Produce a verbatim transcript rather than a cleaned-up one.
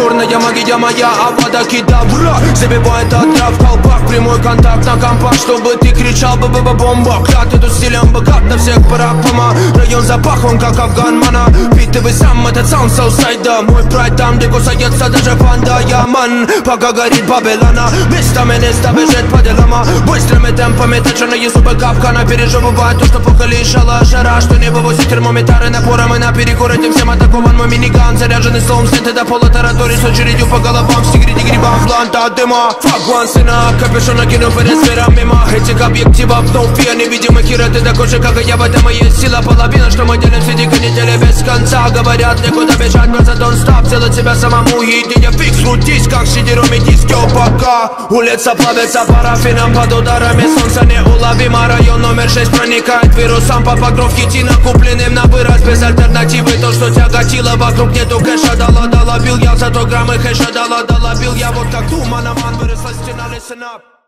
Черная магия моя, авадаки добра. Забивает отрав колпак, прямой контакт на компах, чтобы ты кричал ба-ба-ба-бомба. Клят эту стилем богат, на всех парапома. Район запахан, как афганмана. Впитывай сам этот саунд саусайда. Мой прайд там, где кусается даже панда. Яман, пока горит Бабелана. Местами листа бежит по делама. Быстрыми темпами точеные зубы капкана. Переживывает то, что пухали шала жара. Что не вывозит термометары напором и наперекор этим всем атакован мой миниган. Заряженный словом света до пола тараторий с очередью по головам. В сигарете грибам бланта от дыма. Фак ван сына, капюшон накинул перед сфером мимо. Этих объективов вновь невидимых и рты до кожи, как и я, в этом и есть сила. Половина, что мы делим все дико недели без конца. Говорят, некуда бежать, но за дон стап делать себя самому. Идея фикс, крутись, как сидером и диски пока. Улица плавится парафином под ударами солнца неуловимо. Район номер шесть проникает вирусом по покровке тина, купленным на вырос без альтернативы. То, что тяготило вокруг, нету кэша, дала, дала, бил я, зато граммы хэша, дала, дала, бил я. Вот как туманом выросла стена лесена.